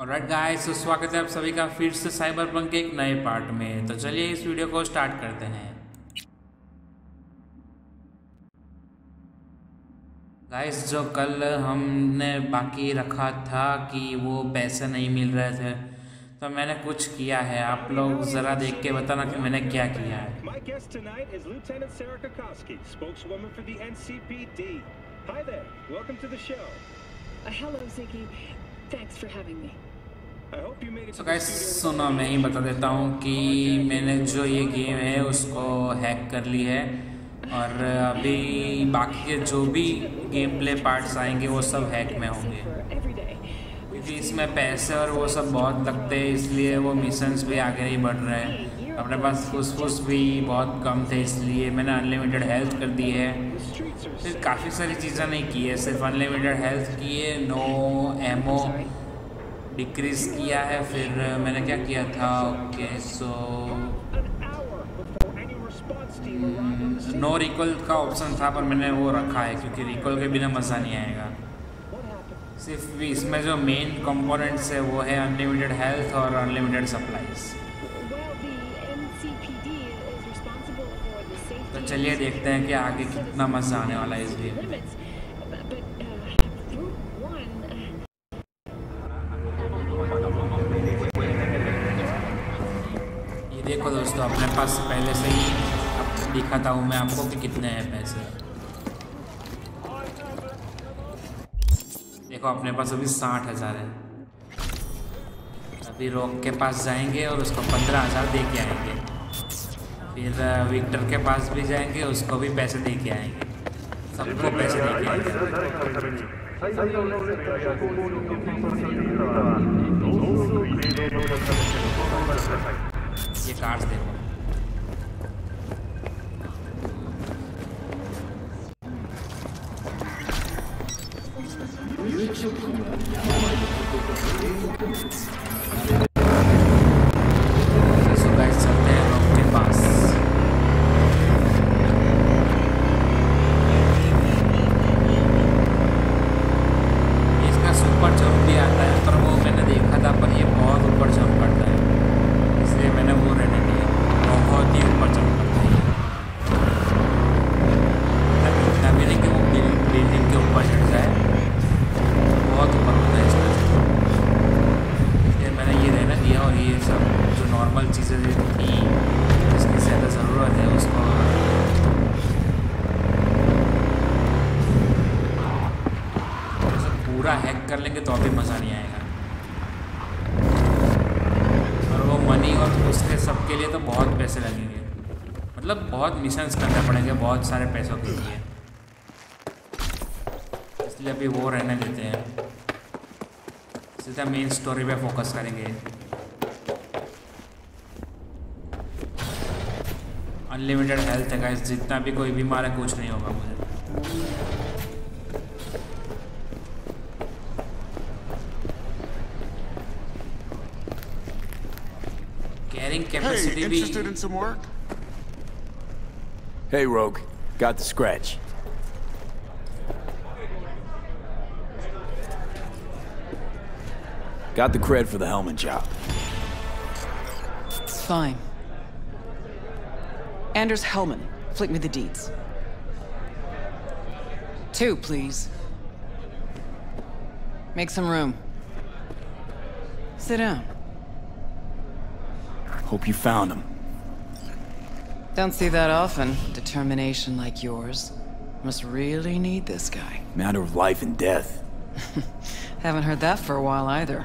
और right guys, स्वागत है आप सभी का फिर से साइबरपंक के एक नए पार्ट में। तो चलिए इस वीडियो को स्टार्ट करते हैं। गाइस, जो कल हमने बाकी रखा था कि वो पैसे नहीं मिल रहे थे, तो मैंने कुछ किया है। आप लोग जरा देख के बताना कि मैंने क्या किया है। My guest tonight is Lieutenant Sarah Kakoski, spokeswoman for the NCPD. Hi there, welcome to the show. Hello Ziggy, thanks for having me. So guys, सुनो, मैं ही बता देता हूँ कि मैंने जो ये गेम है उसको हैक कर ली है और अभी बाकी के जो भी गेम प्ले पार्ट्स आएंगे वो सब हैक में होंगे, क्योंकि इसमें पैसे और वो सब बहुत लगते हैं, इसलिए वो मिशंस भी आगे नहीं बढ़ रहे हैं। अपने पास फुसफुस भी बहुत कम थे, इसलिए मैंने अनलिमिटेड हेल्थ कर दी है। फिर काफ़ी सारी चीज़ें नहीं की है, सिर्फ अनलिमिटेड हेल्थ किए, नो एमओ डिक्रीज किया है। फिर मैंने क्या किया था, ओके सो नो रिकॉल का ऑप्शन था, पर मैंने वो रखा है क्योंकि रिकॉल के बिना मज़ा नहीं आएगा। सिर्फ इसमें जो मेन कंपोनेंट्स है वो है अनलिमिटेड हेल्थ और अनलिमिटेड सप्लाईज। तो चलिए देखते हैं कि आगे कितना मज़ा आने वाला है इस गेम में। ये देखो दोस्तों, अपने पास पहले से ही दिखाता हूँ मैं आपको कि कितने हैं पैसे। देखो अपने पास अभी 60,000 है। अभी रॉक के पास जाएंगे और उसको 15,000 दे के आएंगे। फिर विक्टर के पास भी जाएंगे, उसको भी पैसे दे के आएंगे, सबको पैसे दे के आएंगे। ये कार्ड्स देखो, मिशंस करने पड़ेंगे बहुत सारे पैसों के लिए, इसलिए अभी वो रहने देते हैं, सीधा मेन स्टोरी पे फोकस करेंगे। अनलिमिटेड हेल्थ है गाइस, जितना भी कोई बीमार है कुछ नहीं होगा मुझे। कैरिंग कैपेसिटी भी। Hey Rogue, got the scratch. Got the cred for the Hellman job. Fine. Anders Hellman, flick me the deeds. 2, please. Make some room. Sit down. Hope you found him. Don't see that often. Determination like yours. Must really need this guy. Matter of life and death. Haven't heard that for a while either.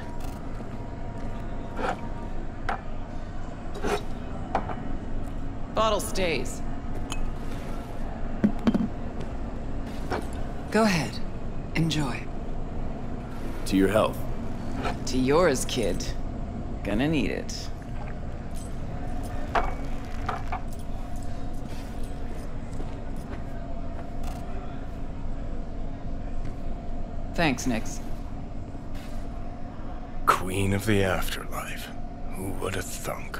Bottle stays. Go ahead. Enjoy. To your health. To yours, kid. Gonna need it. Thanks, Nix. Queen of the afterlife. Who would have thunk?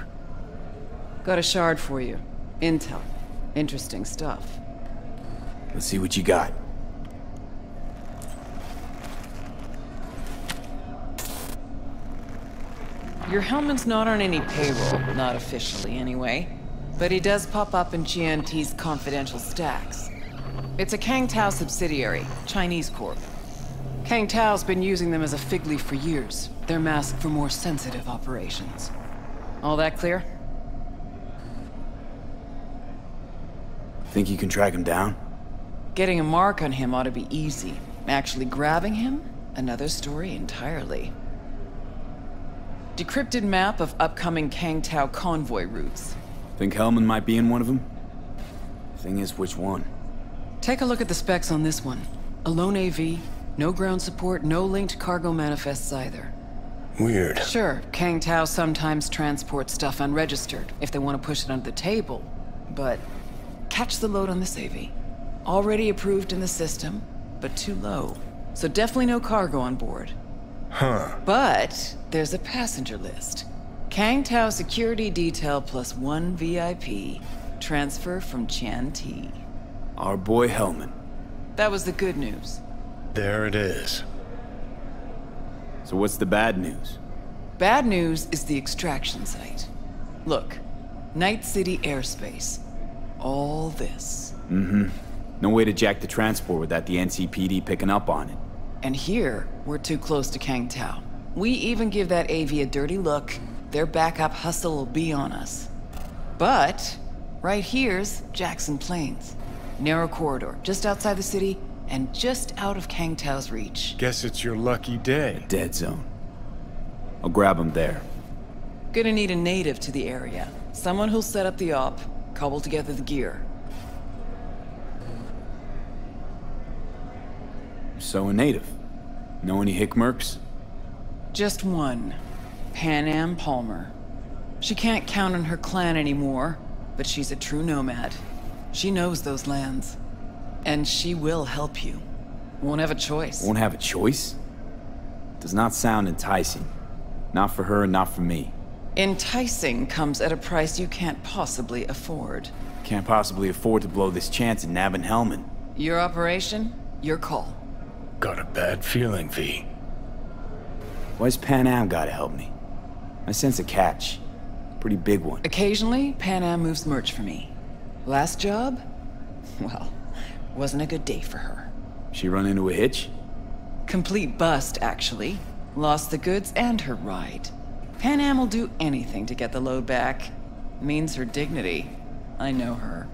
Got a shard for you. Intel. Interesting stuff. Let's see what you got. Your Hellman's not on any payroll, not officially anyway. But he does pop up in GNT's confidential stacks. It's a Kang Tao subsidiary, Chinese corp. Kang Tao's been using them as a fig leaf for years. They're masked for more sensitive operations. All that clear? Think you can track him down? Getting a mark on him ought to be easy. Actually grabbing him? Another story entirely. Decrypted map of upcoming Kang Tao convoy routes. Think Hellman might be in one of them? Thing is, which one? Take a look at the specs on this one. Alone AV, no ground support, no linked cargo manifests either. Weird. Sure, Kang Tao sometimes transports stuff unregistered if they want to push it under the table, but catch the load on this AV. Already approved in the system, but too low. So definitely no cargo on board. Huh. But there's a passenger list. Kang Tao security detail plus one VIP. Transfer from Chan T. Our boy Hellman. That was the good news. There it is. So what's the bad news? Bad news is the extraction site. Look, Night City airspace. All this. Mm-hmm. No way to jack the transport without the NCPD picking up on it. And here, we're too close to Kang Tao. We even give that AV a dirty look, their backup hustle will be on us. But, right here's Jackson Plains. Narrow corridor, just outside the city, and just out of Kang Tao's reach. Guess it's your lucky day. A dead zone. I'll grab him there. Gonna need a native to the area. Someone who'll set up the op, cobble together the gear. So a native. Know any hickmerks? Just one. Panam Palmer. She can't count on her clan anymore, but she's a true nomad. She knows those lands. And she will help you. Won't have a choice. Won't have a choice? Does not sound enticing. Not for her, not for me. Enticing comes at a price you can't possibly afford. Can't possibly afford to blow this chance at nabbing Hellman. Your operation, your call. Got a bad feeling, V. Why's Pan Am gotta help me? I sense a catch. Pretty big one. Occasionally, Pan Am moves merch for me. Last job? Well, wasn't a good day for her. She run into a hitch? Complete bust, actually. Lost the goods and her ride. Pan Am will do anything to get the load back. Means her dignity. I know her.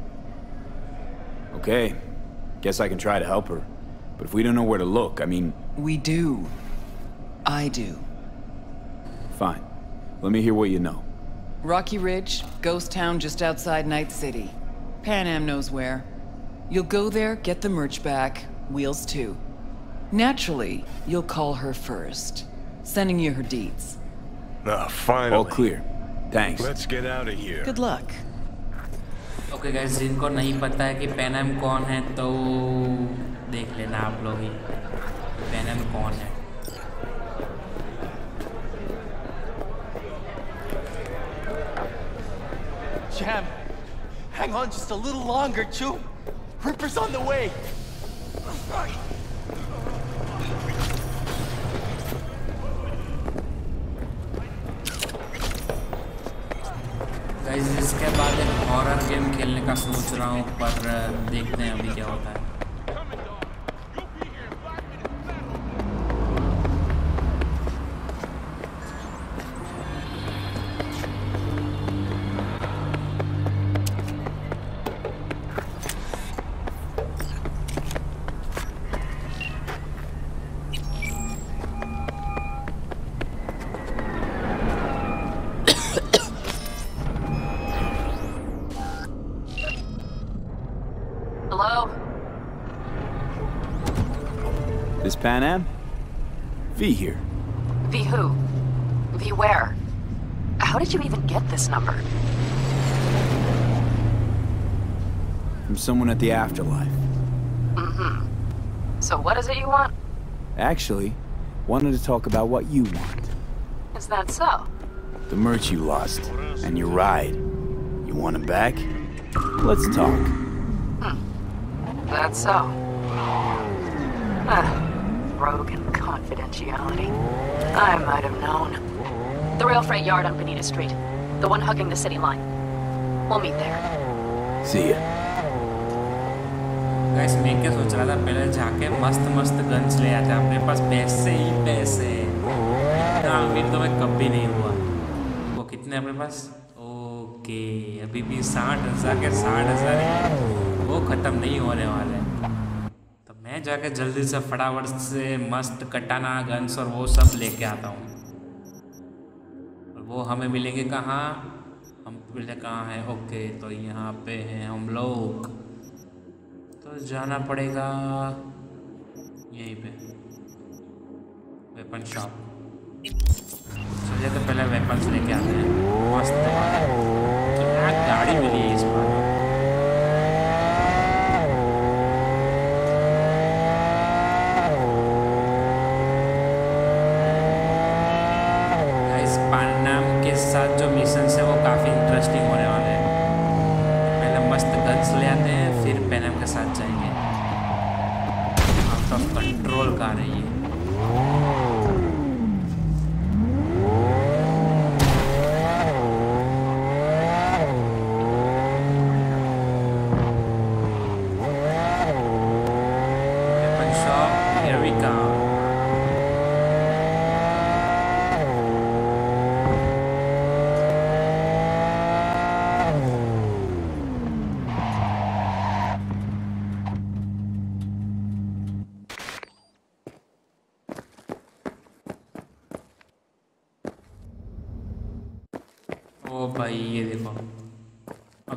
Okay. Guess I can try to help her. But if we don't know where to look, I mean... We do. I do. Fine. Let me hear what you know. Rocky Ridge, ghost town just outside Night City. Pan Am knows where. You'll go there, get the merch back, wheels too. Naturally, you'll call her first. Sending you her deeds. Ah, finally. All clear. Thanks. Let's get out of here. Good luck. Okay guys, जिनको नहीं पता है कि Pan Am कौन है तो देख लेना आप लोग ही Pan Am कौन है. Jam, hang on just a little longer, Chu. Ripper's on the way. Guys, इसके बाद एक horror game खेलने का सोच रहा हूँ पर देखते हैं अभी क्या होता है. Pan Am? V here. V who? V where? How did you even get this number? From someone at the afterlife. Mm-hmm. So what is it you want? Actually, wanted to talk about what you want. Is that so? The merch you lost, and your ride. You want it back? Let's talk. Hmm. That's so. Rogue and confidentiality. I might have known. The rail freight yard on Benita Street. The one hugging the city line. We'll meet there. See ya. Guys, मैं क्या सोच रहा था पहले जाके मस्त guns ले आते अपने पास पैसे ही पैसे. इतना अमीर तो मैं कभी नहीं हुआ. वो कितने अपने पास? ओके अभी भी 60,000 के 60,000 है. वो खत्म नहीं होने वाले. तो मैं जाके जल्दी से फटाफट से मस्त कटाना गन्स और वो सब लेके आता हूँ. वो हमें मिलेंगे कहाँ? हम मिले कहाँ हैं? ओके तो यहाँ पे हैं हम लोग. तो जाना पड़ेगा यहीं पे वेपन शॉप. चलिए तो पहले वेपन्स लेके आते हैं. मस्त क्या गाड़ी मिली है इस बार. साथ जो मिशन है वो काफ़ी इंटरेस्टिंग होने वाले हैं. पहले मस्त गन्स ले आते हैं फिर पैनम के साथ जाएंगे. आउट ऑफ कंट्रोल का रही है.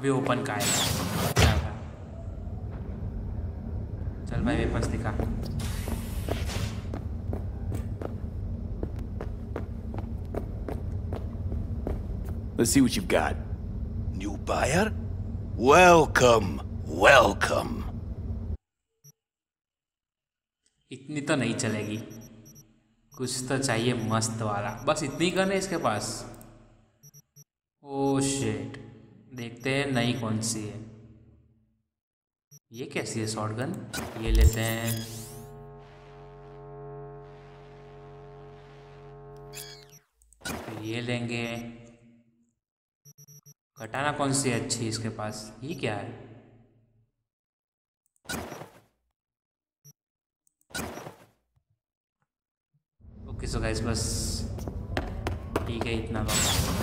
ओपन का है. चल भाई वेपन्स दिखा. Let's see what you've got. New buyer? Welcome, welcome. इतनी तो नहीं चलेगी. कुछ तो चाहिए मस्त वाला. बस इतनी गन है इसके पास. Oh shit. देखते हैं नई कौन सी है. ये कैसी है शॉटगन? ये लेते हैं. तो ये लेंगे. कटाना कौन सी है अच्छी इसके पास? ये क्या है? ओके सो गाइस बस ठीक है इतना बात.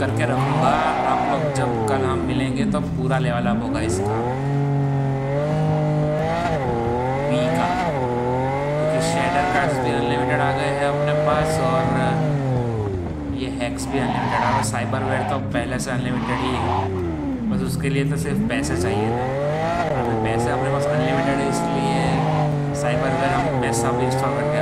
करके रहूँगा. आप लोग जब कल हम मिलेंगे तो पूरा लेवल अप होगा इसका बी का, क्योंकि शेडर कार्ड्स भी अनलिमिटेड आ गए हैं अपने पास और ये हैक्स भी अनलिमिटेड आ गए. साइबरवेयर तो पहले से अनलिमिटेड ही है. बस उसके लिए तो सिर्फ पैसे चाहिए थे. पैसे अपने पास अनलिमिटेड है इसलिए साइबरवेयर हम पैसा भी इंस्टॉल करके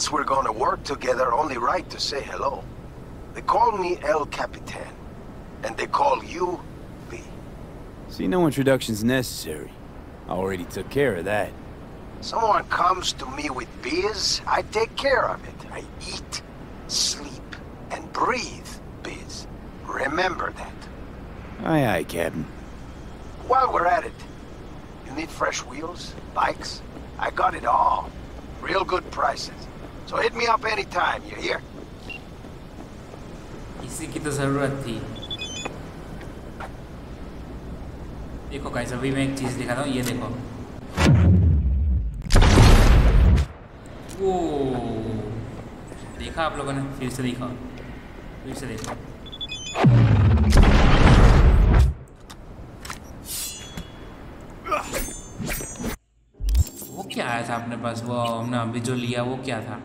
Since we're gonna work together, only right to say hello. They call me El Capitan, and they call you B. See, no introduction's necessary. I already took care of that. Someone comes to me with biz, I take care of it. I eat, sleep, and breathe biz. Remember that. Aye, aye, Captain. While we're at it, you need fresh wheels, bikes? I got it all. Real good prices. So hit me up anytime, you hear? इसी की तो ज़रूरत थी। देखो guys, अभी मैं एक चीज़ दिखाता हूँ, ये देखो। वो देखा आप लोगों ने? फिर से देखा, फिर से देखा। वो क्या आया था अपने पास? वो हमने अभी जो लिया वो क्या था?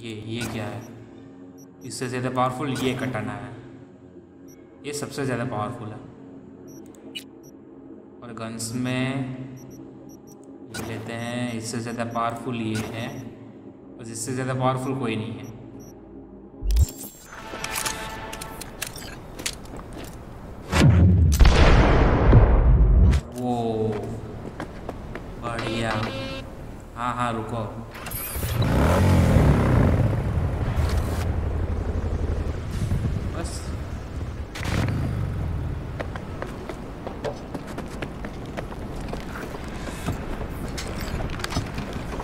ये क्या है? इससे ज़्यादा पावरफुल ये कटाना है, ये सबसे ज़्यादा पावरफुल है। और गन्स में ये लेते हैं, इससे ज़्यादा पावरफुल ये है, बस इससे ज़्यादा पावरफुल कोई नहीं है। वो बढ़िया। हाँ हाँ रुको,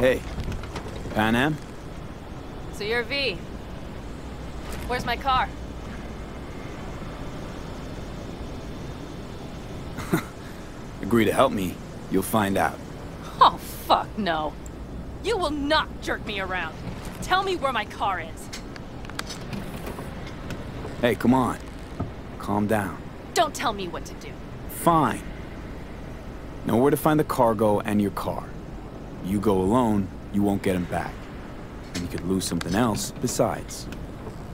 hey, Panam? So you're V. Where's my car? Agree to help me, you'll find out. Oh, fuck no. You will not jerk me around. Tell me where my car is. Hey, come on. Calm down. Don't tell me what to do. Fine. Know where to find the cargo and your car. You go alone, you won't get him back. And you could lose something else besides.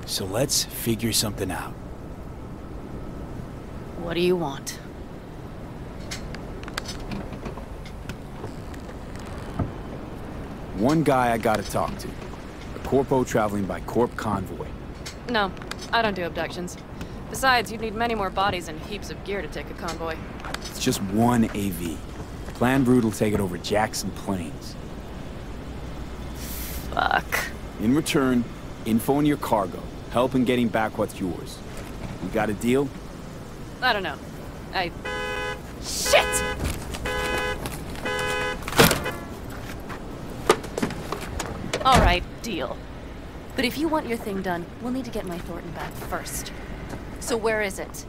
So let's figure something out. What do you want? One guy I gotta talk to. A corpo traveling by corp convoy. No, I don't do abductions. Besides, you'd need many more bodies and heaps of gear to take a convoy. It's just one AV. Plan Brood will take it over Jackson Plains. Fuck. In return, info on your cargo. Help in getting back what's yours. You got a deal? I don't know. Shit! Alright, deal. But if you want your thing done, we'll need to get my Thornton back first. So where is it?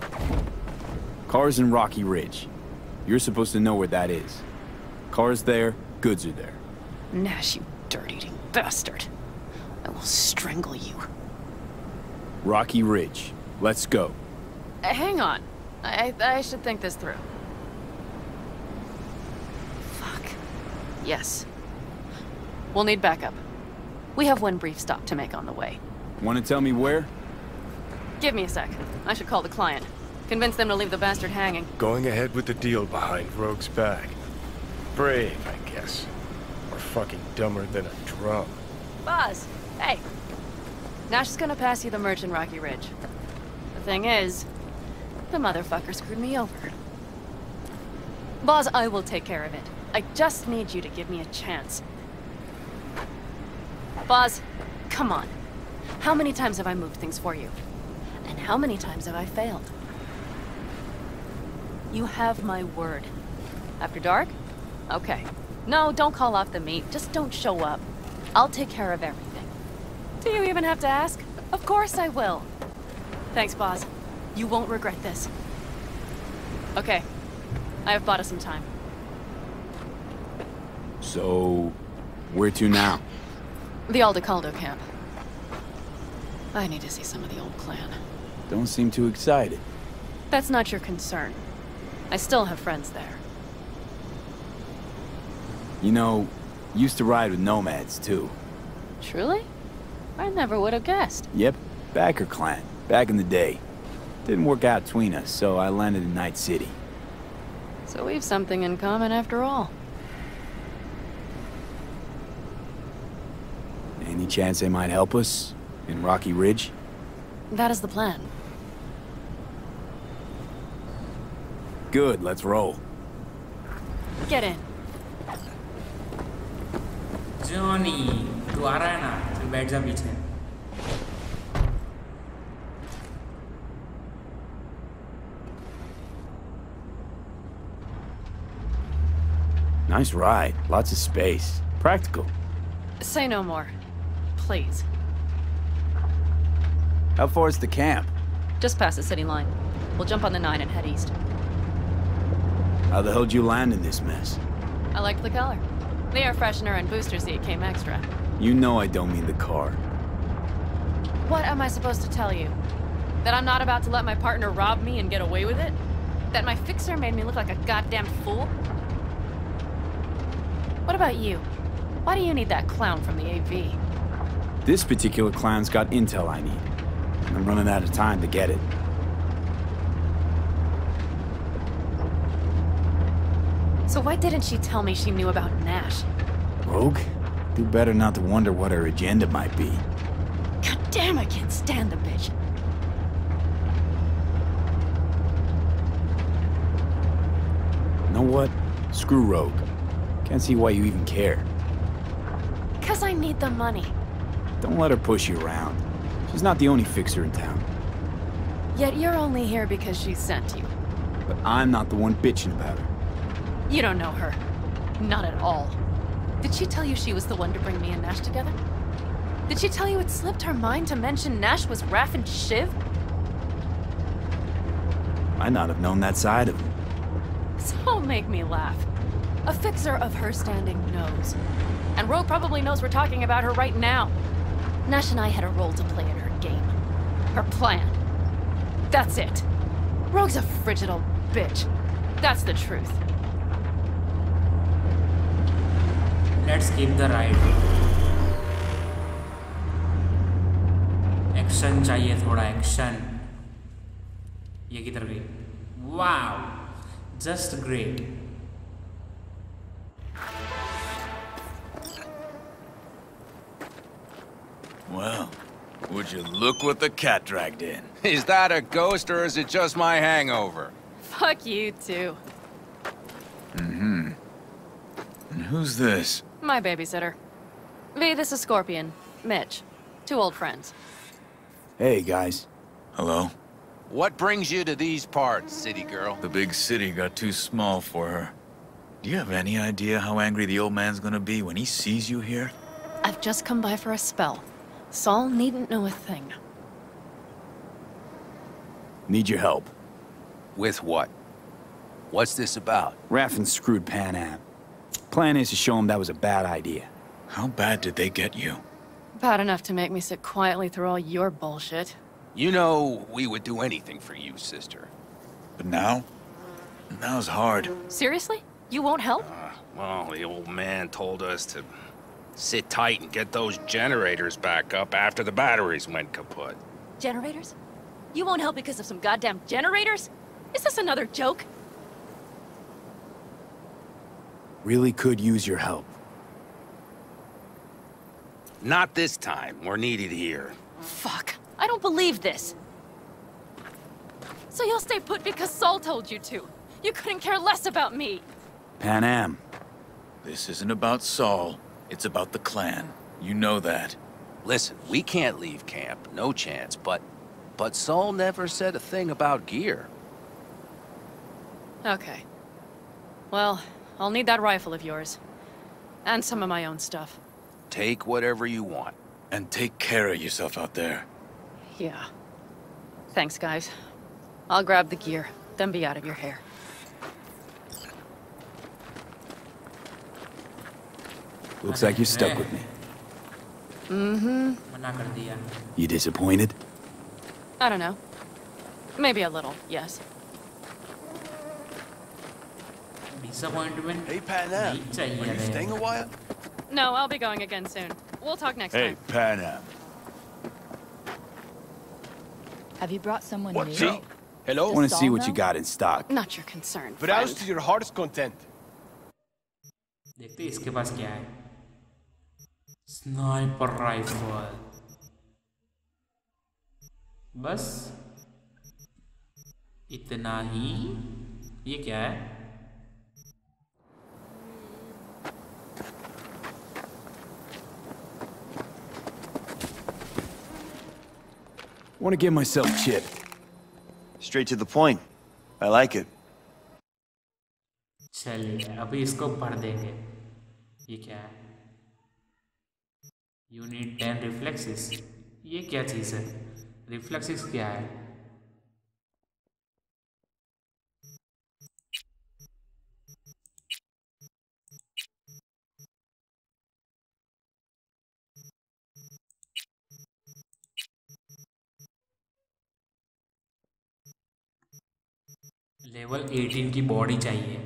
Car's in Rocky Ridge. You're supposed to know where that is. Car's there, goods are there. Nash, you dirt-eating bastard. I will strangle you. Rocky Ridge. Let's go. Hang on. I should think this through. Fuck. Yes. We'll need backup. We have one brief stop to make on the way. Want to tell me where? Give me a sec. I should call the client. Convince them to leave the bastard hanging. Going ahead with the deal behind Rogue's back. Brave, I guess. Or fucking dumber than a drum. Buzz, hey. Nash is gonna pass you the merch in Rocky Ridge. The thing is, the motherfucker screwed me over. Buzz, I will take care of it. I just need you to give me a chance. Buzz, come on. How many times have I moved things for you? And how many times have I failed? You have my word. After dark? Okay. No, don't call off the meet. Just don't show up. I'll take care of everything. Do you even have to ask? Of course I will. Thanks, boss. You won't regret this. Okay. I have bought us some time. So, where to now? The Aldecaldo camp. I need to see some of the old clan. Don't seem too excited. That's not your concern. I still have friends there. You know, used to ride with nomads, too. Truly? I never would have guessed. Yep, Backer clan, back in the day. Didn't work out between us, so I landed in Night City. So we've something in common after all. Any chance they might help us? In Rocky Ridge? That is the plan. Good, let's roll. Get in. Johnny, you are right now. You'll be there. Nice ride. Lots of space. Practical. Say no more. Please. How far is the camp? Just past the city line. We'll jump on the 9 and head east. How the hell did you land in this mess? I liked the color. The air freshener and booster seat came extra. You know I don't mean the car. What am I supposed to tell you? That I'm not about to let my partner rob me and get away with it? That my fixer made me look like a goddamn fool? What about you? Why do you need that clown from the AV? This particular clown's got intel I need. And I'm running out of time to get it. So why didn't she tell me she knew about Nash? Rogue? Do better not to wonder what her agenda might be. God damn, I can't stand the bitch. You know what? Screw Rogue. Can't see why you even care. Because I need the money. Don't let her push you around. She's not the only fixer in town. Yet you're only here because she sent you. But I'm not the one bitching about her. You don't know her. Not at all. Did she tell you she was the one to bring me and Nash together? Did she tell you it slipped her mind to mention Nash was Raffen Shiv? Might not have known that side of him. Don't make me laugh. A fixer of her standing knows. And Rogue probably knows we're talking about her right now. Nash and I had a role to play in her game. Her plan. That's it. Rogue's a frigid old bitch. That's the truth. Let's keep the ride. Action chahiye, thoda action. Ye kidhar gayi? Wow. Just great. Well, would you look what the cat dragged in? Is that a ghost or is it just my hangover? Fuck you too. Mm-hmm. And who's this? My babysitter. V, this is Scorpion. Mitch. Two old friends. Hey, guys. Hello. What brings you to these parts, city girl? The big city got too small for her. Do you have any idea how angry the old man's gonna be when he sees you here? I've just come by for a spell. Saul needn't know a thing. Need your help. With what? What's this about? Raffen screwed Panam. Plan is to show him that was a bad idea. How bad did they get you? Bad enough to make me sit quietly through all your bullshit. You know we would do anything for you, sister. But now? Now's hard. Seriously? You won't help? Well, the old man told us to... sit tight and get those generators back up after the batteries went kaput. Generators? You won't help because of some goddamn generators? Is this another joke? Really could use your help. Not this time. We're needed here. Fuck. I don't believe this. So you'll stay put because Saul told you to. You couldn't care less about me. Panam. This isn't about Saul. It's about the clan. You know that. Listen, we can't leave camp. No chance, but Saul never said a thing about gear. Okay. Well, I'll need that rifle of yours. And some of my own stuff. Take whatever you want. And take care of yourself out there. Yeah. Thanks, guys. I'll grab the gear, then be out of your hair. Looks like you're stuck with me. Mm-hmm. You disappointed? I don't know. Maybe a little, yes. Disappointment? Hey, Panam. Are you staying a while? No, I'll be going again soon. We'll talk next time. Hey, Panam. Have you brought someone new? Up? Hello? I want to see what you got in stock. Not your concern, friend. Browse to your heart's content. Sniper rifle. बस इतना ही। ये क्या है? Want to give myself chip. Straight to the point. I like it. चलिए अभी इसको पढ़ देंगे। ये क्या है? Unit 10 reflexes. ये क्या चीज है? Reflexes क्या है? लेवल 18 की बॉडी चाहिए।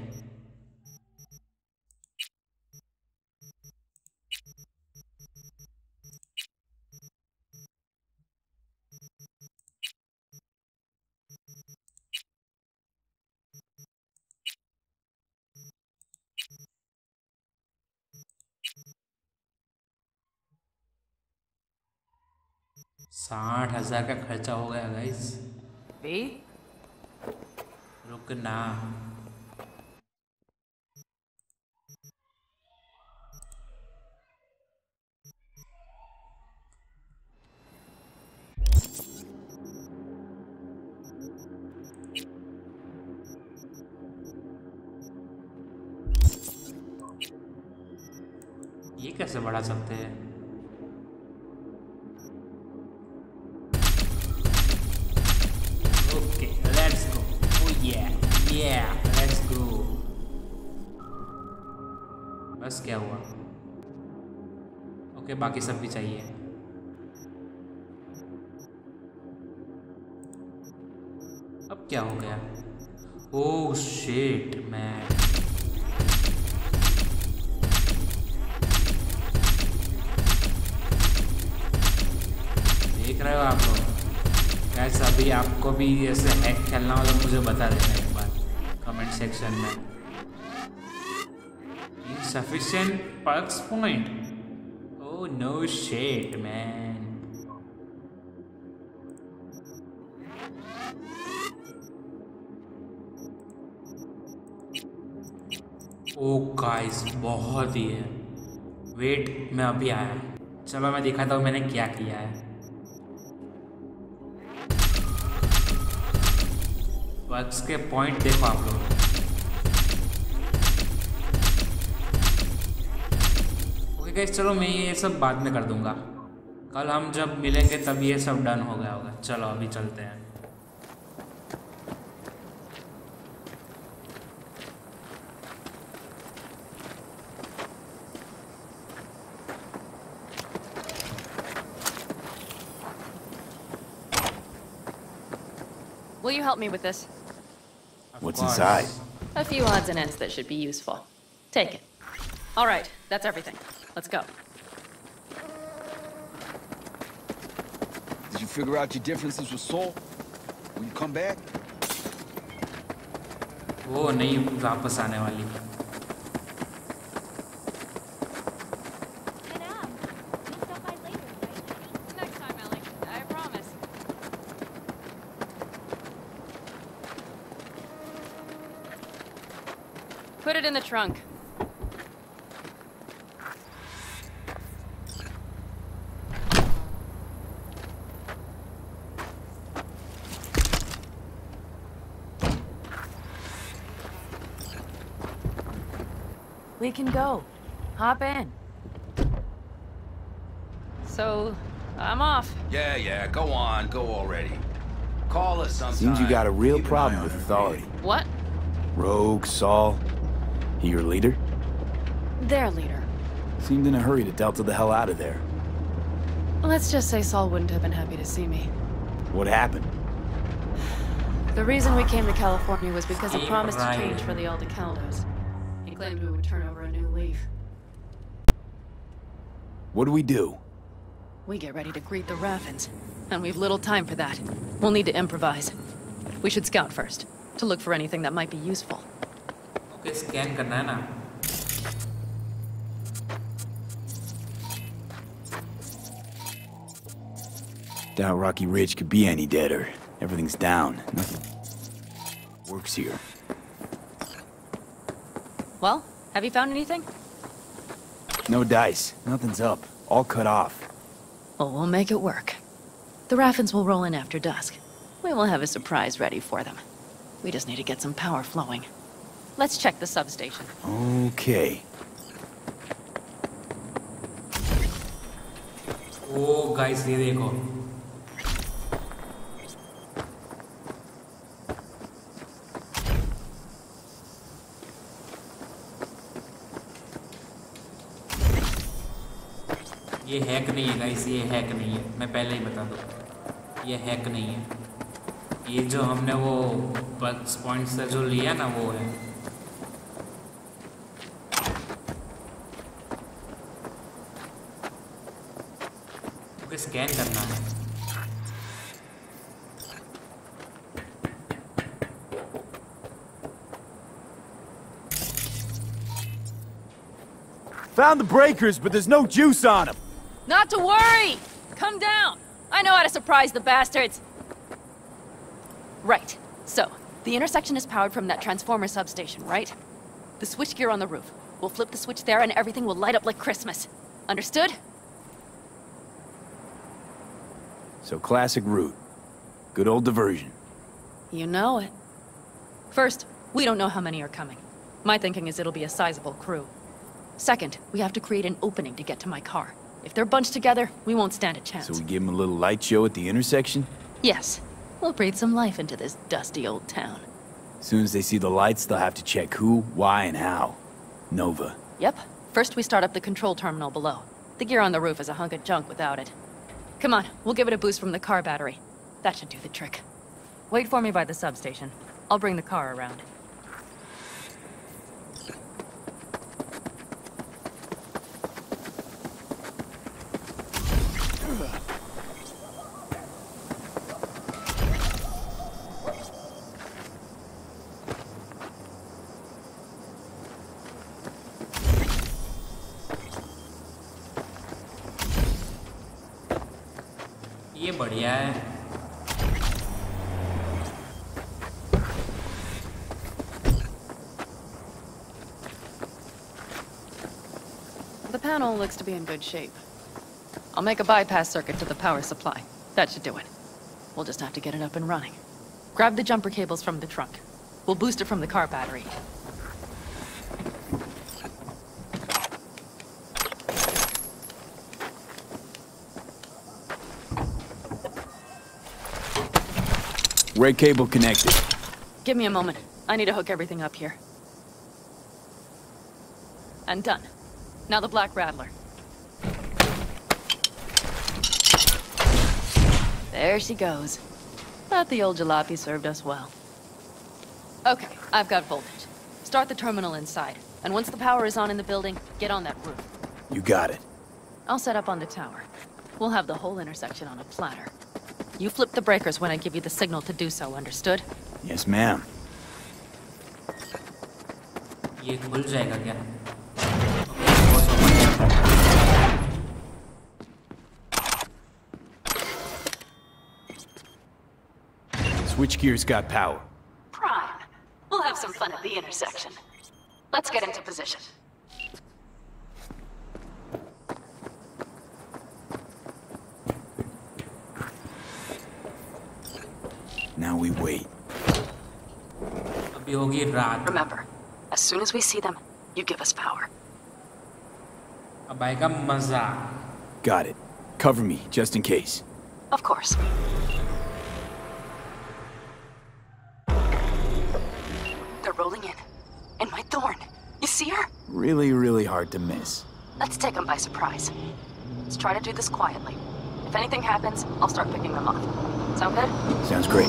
$60,000 का खर्चा हो गया गाइस। रुकना। ये कैसे बढ़ा सकते हैं? क्या हुआ? ओके, बाकी सब भी चाहिए। अब क्या हो गया? Oh shit man. देख रहे हो आप लोग गाइस? अभी आपको भी ऐसे हैक खेलना हो तो मुझे बता देना एक बार कमेंट सेक्शन में। Sufficient perks point. Oh no shit man. Oh guys बहुत ही है। वेट मैं अभी आया। चलो मैं दिखाता हूँ मैंने क्या किया है। perks के पॉइंट देखो आप लोग। चलो मैं ये सब बाद में कर दूंगा, कल हम जब मिलेंगे तब ये सब डन हो गया होगा। चलो अभी चलते हैं। Will you help me with this? What's inside? A few odds and ends that should be useful. Take it. All right, that's everything. Let's go. Did you figure out your differences with Saul? Will you come back? वो नहीं वापस आने वाली। Put it in the trunk. We can go. Hop in. So, I'm off. Yeah, go on, go already. Call us sometime. Seems you got a real problem with authority. What? Rogue, Saul, he your leader? Their leader. Seemed in a hurry to delta the hell out of there. Let's just say Saul wouldn't have been happy to see me. What happened? The reason we came to California was because of promise to change for the Aldecaldos. Claimed we would turn over a new leaf. What do? We get ready to greet the Raffens, and we've little time for that. We'll need to improvise. We should scout first, to look for anything that might be useful. Okay, scan karna hai na. Doubt Rocky Ridge could be any deader. Everything's down. Nothing works here. Well, have you found anything? No dice. Nothing's up. All cut off. Well, we'll make it work. The Raffens will roll in after dusk. We will have a surprise ready for them. We just need to get some power flowing. Let's check the substation. Okay. Oh, guys, ye dekho. ये hack नहीं है guys, ये hack नहीं है, मैं पहले ही बता दूँ, ये हैक नहीं है। ये जो हमने वो बग्स पॉइंट से जो लिया ना वो है। तो स्कैन करना है। Found the breakers, but there's no juice on them. Not to worry! Come down! I know how to surprise the bastards! Right. So, the intersection is powered from that transformer substation, right? The switchgear on the roof. We'll flip the switch there and everything will light up like Christmas. Understood? So classic route. Good old diversion. You know it. First, we don't know how many are coming. My thinking is it'll be a sizable crew. Second, we have to create an opening to get to my car. If they're bunched together, we won't stand a chance. So we give them a little light show at the intersection? Yes. We'll breathe some life into this dusty old town. As soon as they see the lights, they'll have to check who, why, and how. Nova. Yep. First we start up the control terminal below. The gear on the roof is a hunk of junk without it. Come on, we'll give it a boost from the car battery. That should do the trick. Wait for me by the substation. I'll bring the car around. बढ़िया है The panel looks to be in good shape. I'll make a bypass circuit to the power supply. That should do it. We'll just have to get it up and running. Grab the jumper cables from the trunk. We'll boost it from the car battery. Red cable connected. Give me a moment. I need to hook everything up here. I'm done. Now the black rattler. There she goes. Thought the old jalopy served us well. Okay, I've got voltage. Start the terminal inside. And once the power is on in the building, get on that roof. You got it. I'll set up on the tower. We'll have the whole intersection on a platter. You flip the breakers when I give you the signal to do so, understood? Yes, ma'am. Switchgear's got power. Prime. We'll have some fun at the intersection. Let's get into position. Now we wait. Remember, as soon as we see them, you give us power. Got it. Cover me, just in case. Of course. They're rolling in. And my Thorn. You see her? Really, really hard to miss. Let's take them by surprise. Let's try to do this quietly. If anything happens, I'll start picking them off. Sound good? Sounds great.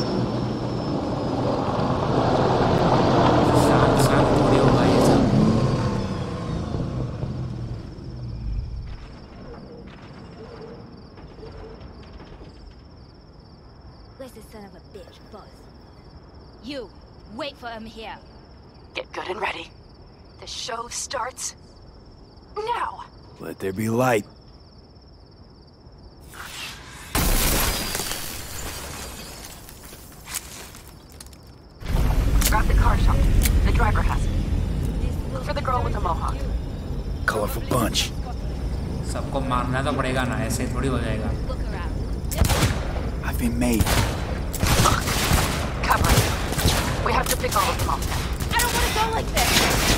Where's the son of a bitch, boss? You, wait for him here. Get good and ready. The show starts now. Let there be light. driver has it. Look for the girl with the mohawk. Colorful bunch. सबको मारना तो पड़ेगा ना, ऐसे थोड़ी हो जाएगा. I've been made. Fuck. Cover. We have to pick all of them off now. I don't want to go like this.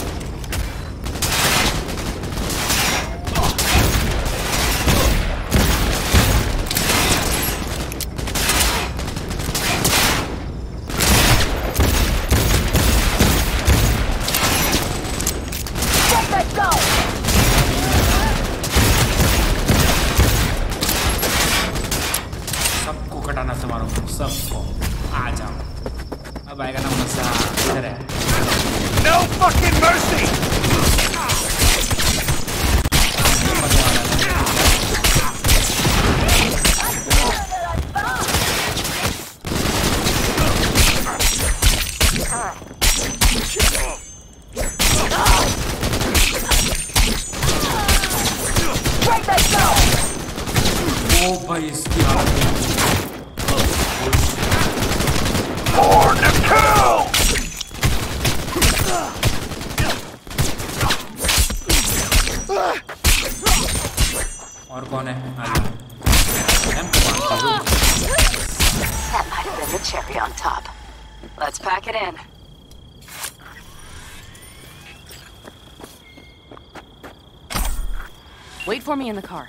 For me in the car.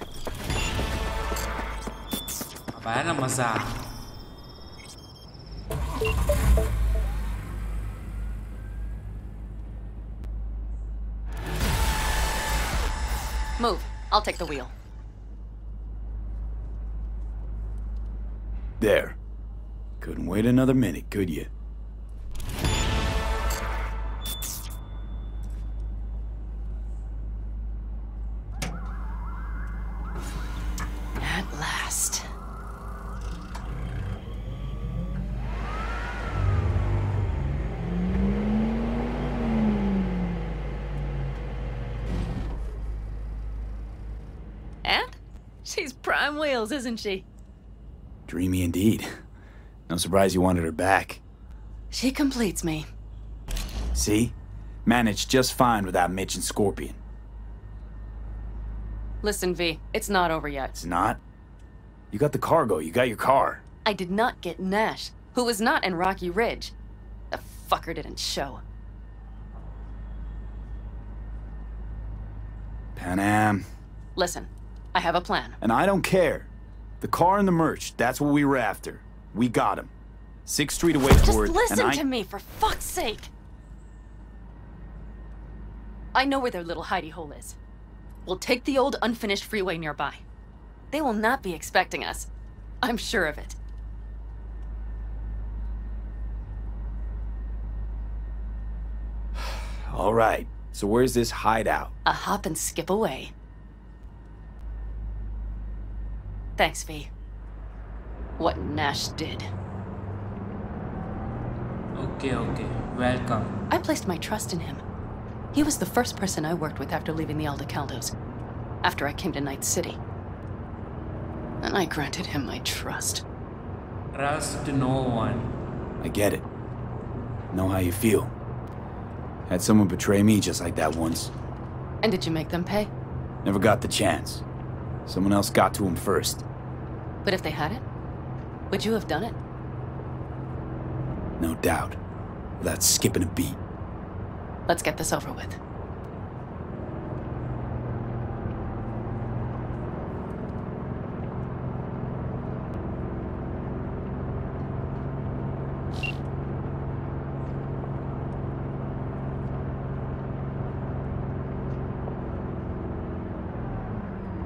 Move. I'll take the wheel. There. Couldn't wait another minute, could you? Isn't she? Dreamy indeed. No surprise you wanted her back. She completes me. See? Managed just fine without Mitch and Scorpion. Listen, V, it's not over yet. It's not? You got the cargo, you got your car. I did not get Nash, who was not in Rocky Ridge. The fucker didn't show. Panam. Listen, I have a plan. And I don't care. The car and the merch, that's what we were after. We got him. 6th Street away for it. Just listen to me, for fuck's sake! I know where their little hidey hole is. We'll take the old unfinished freeway nearby. They will not be expecting us. I'm sure of it. All right, so where's this hideout? A hop and skip away. Thanks, V. What Nash did. Okay, okay. Welcome. I placed my trust in him. He was the first person I worked with after leaving the Aldecaldos, after I came to Night City. And I granted him my trust. Trust no one. I get it. Know how you feel. Had someone betray me just like that once. And did you make them pay? Never got the chance. Someone else got to him first. But if they had it, would you have done it? No doubt. Without skipping a beat. Let's get this over with.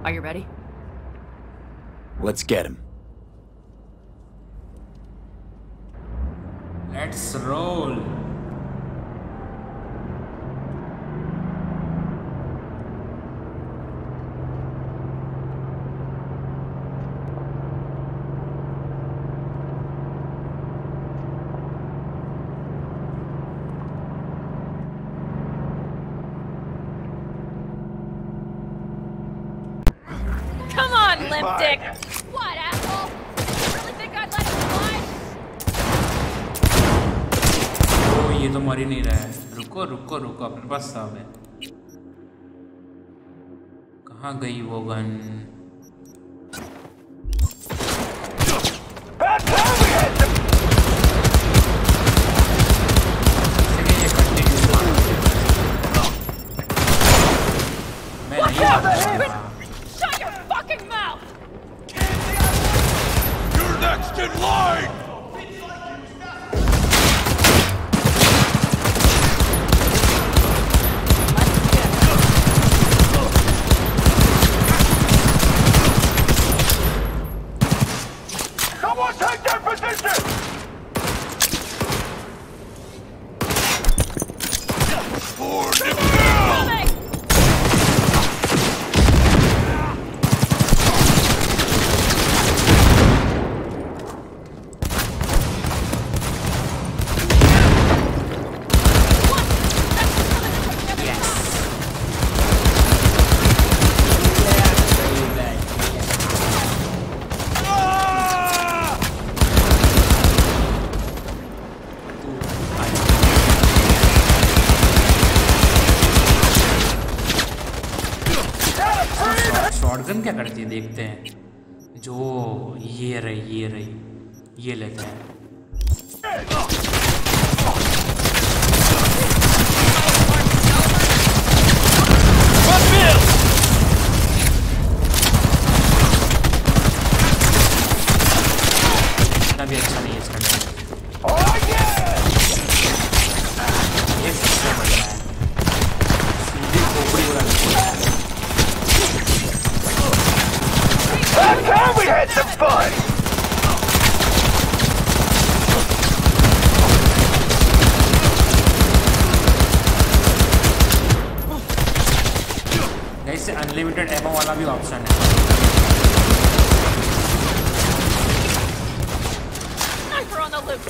Are you ready? Let's get him. Let's roll. ये तो मर ही नहीं रहा है। रुको रुको रुको, अपने पास सब है। कहाँ गई वो गन? देखते हैं जो ये रही ये लेते हैं। इतना भी अच्छा नहीं है इसका ये सबसे बढ़िया है। सीधी खोपड़ी वाला we had some fun. Guys, unlimited ammo वाला भी ऑप्शन है। Sniper on the loop.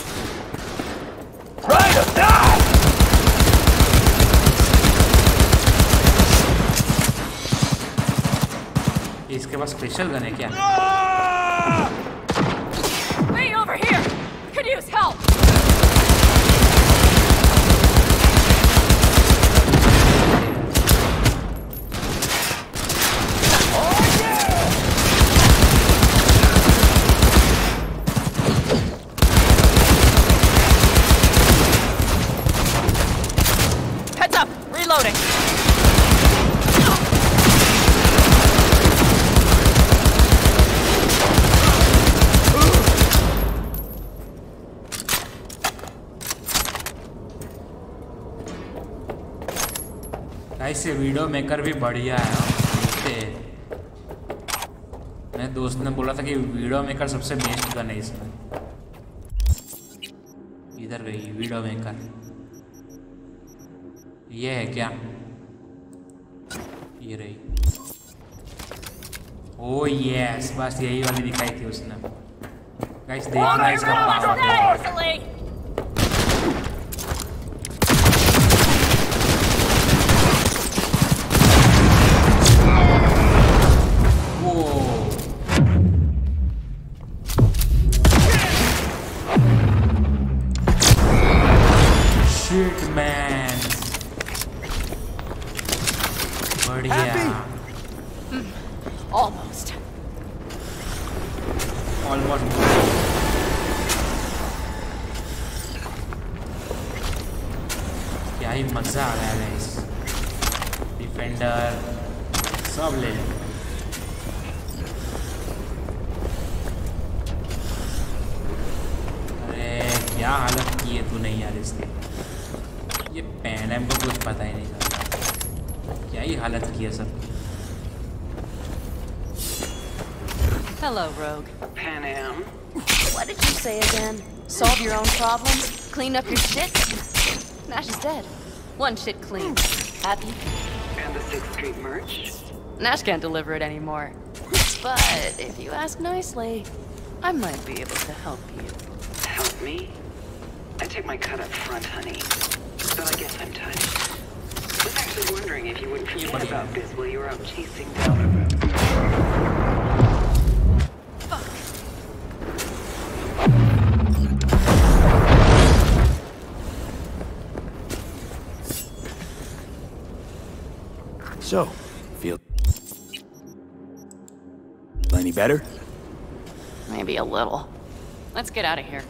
Try to die. इसके पास स्पेशल गन है क्या? Way over here. Could use help. Heads up, reloading. ऐसे वीडियो मेकर भी बढ़िया है। मेरे दोस्त ने बोला था कि वीडियो मेकर सबसे बेस्ट गन है इसमें। इधर गई वीडियो मेकर। ये है क्या? ये रही। ओ यस, बस यही वाली दिखाई थी उसने। गाइस देखना इसका power. Hello, Rogue. Panam. What did you say again? Solve your own problems? Clean up your shit? Nash is dead. One shit clean. Happy? And the Sixth Street merch? Nash can't deliver it anymore. But if you ask nicely, I might be able to help you. Help me? I took my cut up front, honey. But I guess I'm touched. I was actually wondering if you wouldn't forget about this while you were out chasing down the road. So, feel any better? Maybe a little. Let's get out of here.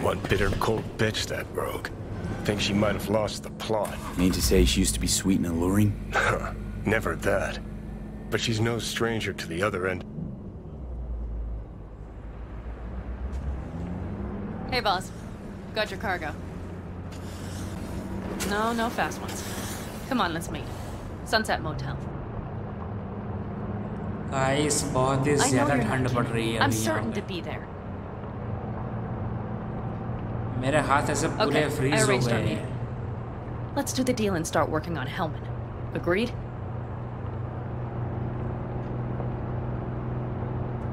One bitter cold bitch, that Rogue. Think she might have lost the plot. Mean to say she used to be sweet and alluring? Never that. But she's no stranger to the other end. Hey, boss. Got your cargo. No fast ones. Come on, let's meet. Sunset Motel. I'm certain to be there. Okay, I arranged our meeting. Let's do the deal and start working on Hellman. Agreed?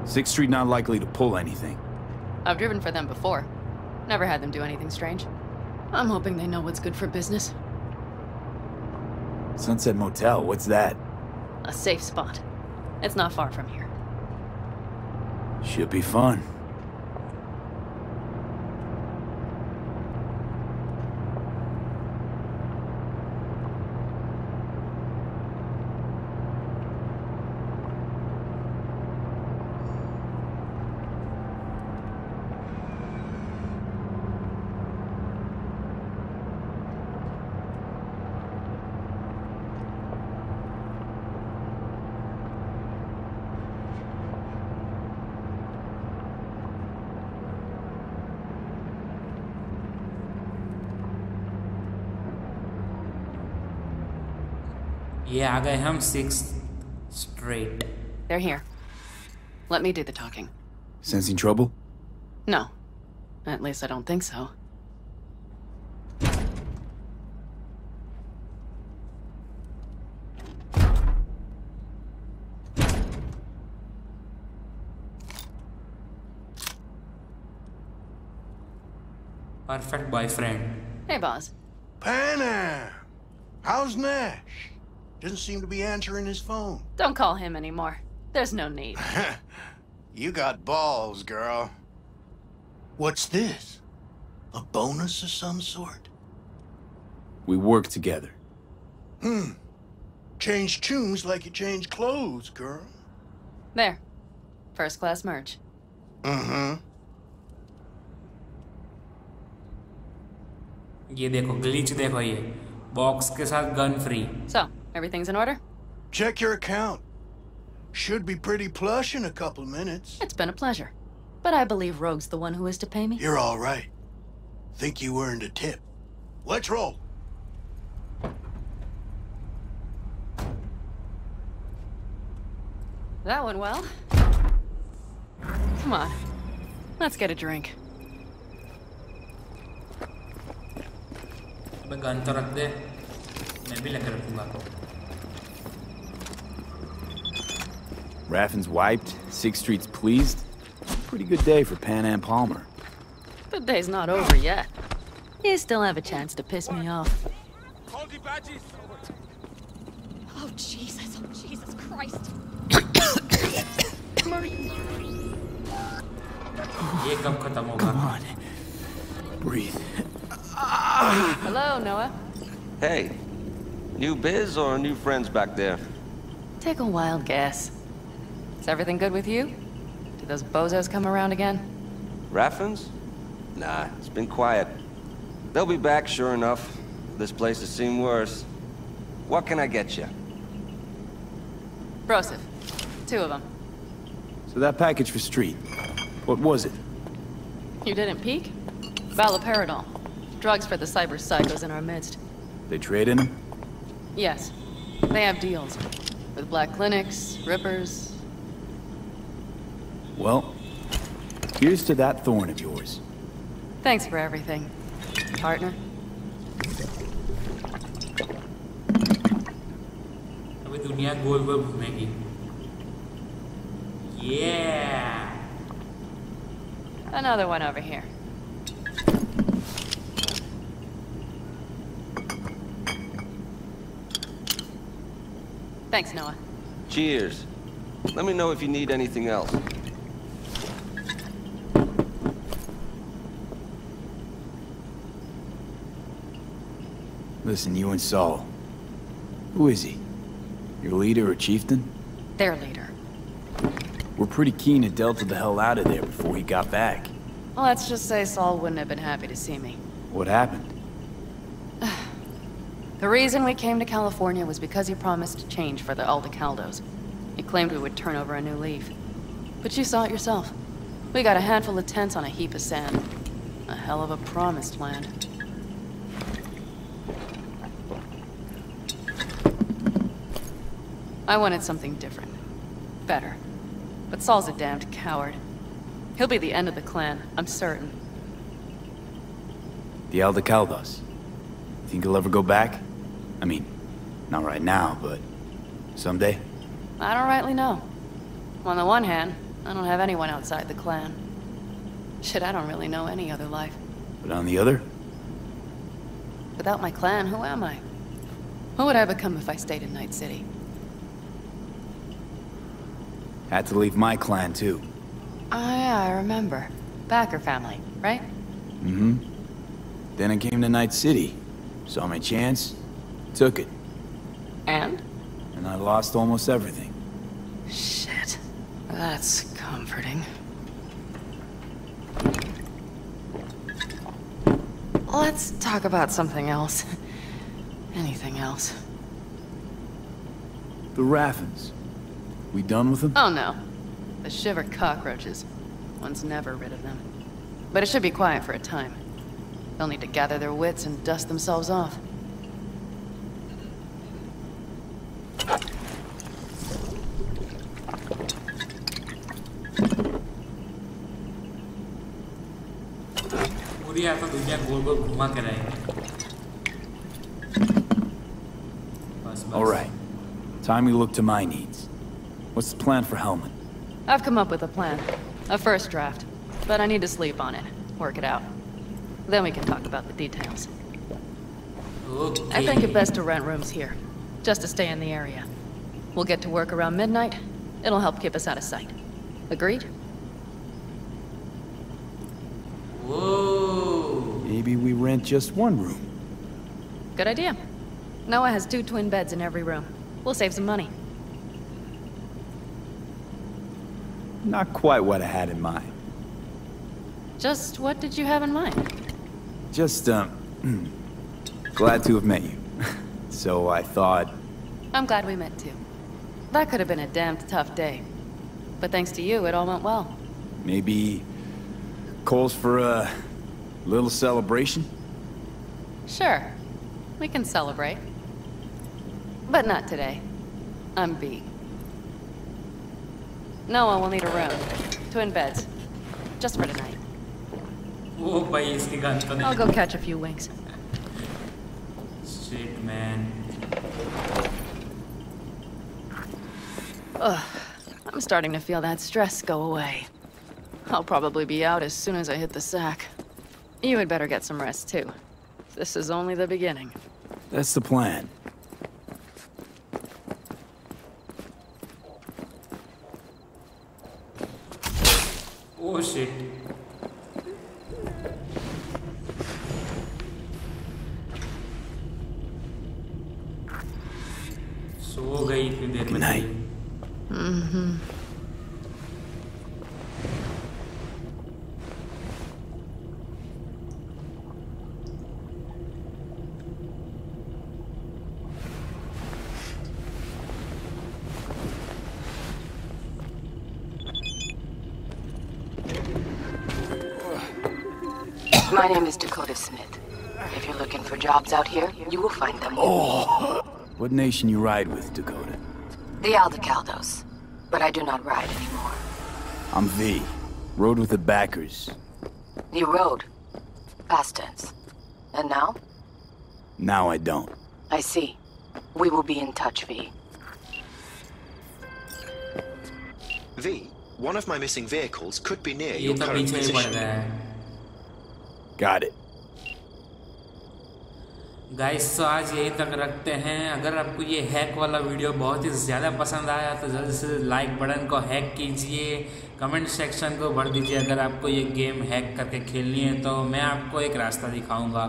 6th Street not likely to pull anything. I've driven for them before. Never had them do anything strange. I'm hoping they know what's good for business. Sunset Motel, what's that? A safe spot. It's not far from here. Should be fun. Yeah, I am 6th Street. They're here. Let me do the talking. Sensing trouble? No. At least I don't think so. Perfect boyfriend. Hey, boss. Panam! How's Nash? Doesn't seem to be answering his phone. Don't call him anymore. There's no need. You got balls, girl. What's this? A bonus of some sort? We work together. Change tunes like you change clothes, girl. There. First class merch. Ye dekho, glitch dekho ye. Box ke saath gun free. So. Everything's in order? Check your account. Should be pretty plush in a couple minutes. It's been a pleasure. But I believe Rogue's the one who is to pay me. You're all right. Think you earned a tip. Let's roll. That went well. Come on. Let's get a drink. Raffen's wiped, 6th Street's pleased. Pretty good day for Panam Palmer. The day's not over yet. You still have a chance to piss me off. Oh Jesus Christ. Come on. Breathe. Hello, Noah. Hey. New biz or new friends back there? Take a wild guess. Is everything good with you? Did those bozos come around again? Raffens? Nah, it's been quiet. They'll be back, sure enough. This place has seemed worse. What can I get you? Brosif. 2 of them. So that package for Street, what was it? You didn't peek? Valoperidol. Drugs for the cyber psychos in our midst. They trade in them? Yes. They have deals. With black clinics, rippers. Well, here's to that thorn of yours. Thanks for everything, partner. Yeah! Another one over here. Thanks, Noah. Cheers. Let me know if you need anything else. Listen, you and Saul. Who is he? Your leader or chieftain? Their leader. We're pretty keen to Delta the hell out of there before he got back. Well, let's just say Saul wouldn't have been happy to see me. What happened? The reason we came to California was because he promised to change for the Aldecaldos. He claimed we would turn over a new leaf. But you saw it yourself. We got a handful of tents on a heap of sand. A hell of a promised land. I wanted something different. Better. But Saul's a damned coward. He'll be the end of the clan, I'm certain. The Aldecaldos. Think he'll ever go back? I mean, not right now, but someday? I don't rightly know. On the one hand, I don't have anyone outside the clan. Shit, I don't really know any other life. But on the other? Without my clan, who am I? What would I become if I stayed in Night City? Had to leave my clan, too. Oh, yeah, I remember. Backer family, right? Mm-hmm. Then I came to Night City. Saw my chance. Took it. And? And I lost almost everything. Shit. That's comforting. Let's talk about something else. Anything else. The Raffens. We done with them? Oh, no. The Shiv are cockroaches. One's never rid of them. But it should be quiet for a time. They'll need to gather their wits and dust themselves off. Woody, I thought we'd get Blue Book Munkane. All right. Time we look to my needs. What's the plan for Hellman? I've come up with a plan. A first draft. But I need to sleep on it. Work it out. Then we can talk about the details. Okay. I think it best to rent rooms here. Just to stay in the area. We'll get to work around midnight. It'll help keep us out of sight. Agreed? Whoa. Maybe we rent just one room. Good idea. Noah has 2 twin beds in every room. We'll save some money. Not quite what I had in mind. Just what did you have in mind? Just, glad to have met you. So I thought... I'm glad we met too. That could have been a damned tough day. But thanks to you, it all went well. Maybe... calls for a... little celebration? Sure. We can celebrate. But not today. I'm beat. Noah will need a room. 2 beds. Just for tonight. I'll go catch a few winks. Shit, man. Ugh. I'm starting to feel that stress go away. I'll probably be out as soon as I hit the sack. You had better get some rest, too. This is only the beginning. That's the plan. Oh shit. So good night. Mm-hmm. My name is Dakota Smith. If you're looking for jobs out here, you will find them. Oh! What nation you ride with, Dakota? The Aldecaldos. But I do not ride anymore. I'm V. Rode with the Backers. You rode? Past tense. And now? Now I don't. I see. We will be in touch, V. V, one of my missing vehicles could be near your current position. Got it. Guys तो आज यहीं तक रखते हैं. अगर आपको ये hack वाला वीडियो बहुत ही ज़्यादा पसंद आया तो जल्दी से लाइक बटन को हैक कीजिए. कमेंट सेक्शन को भर दीजिए अगर आपको ये गेम हैक करके खेलनी है तो मैं आपको एक रास्ता दिखाऊंगा.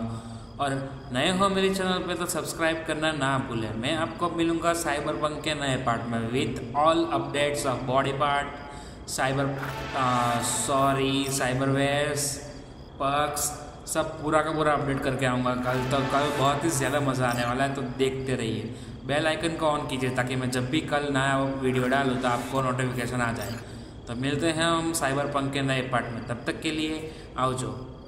और नए हो मेरे चैनल पे तो सब्सक्राइब करना ना भूलें। मैं आपको मिलूंगा साइबरपंक के नए पार्ट में with all updates of body part, cyberwares, perks, सब पूरा का पूरा अपडेट करके आऊँगा कल। तो कल बहुत ही ज़्यादा मज़ा आने वाला है, तो देखते रहिए। बेल आइकन को ऑन कीजिए ताकि मैं जब भी कल नया वीडियो डालूँ तो आपको नोटिफिकेशन आ जाए। तो मिलते हैं हम साइबरपंक के नए पार्ट में, तब तक के लिए आओ जो।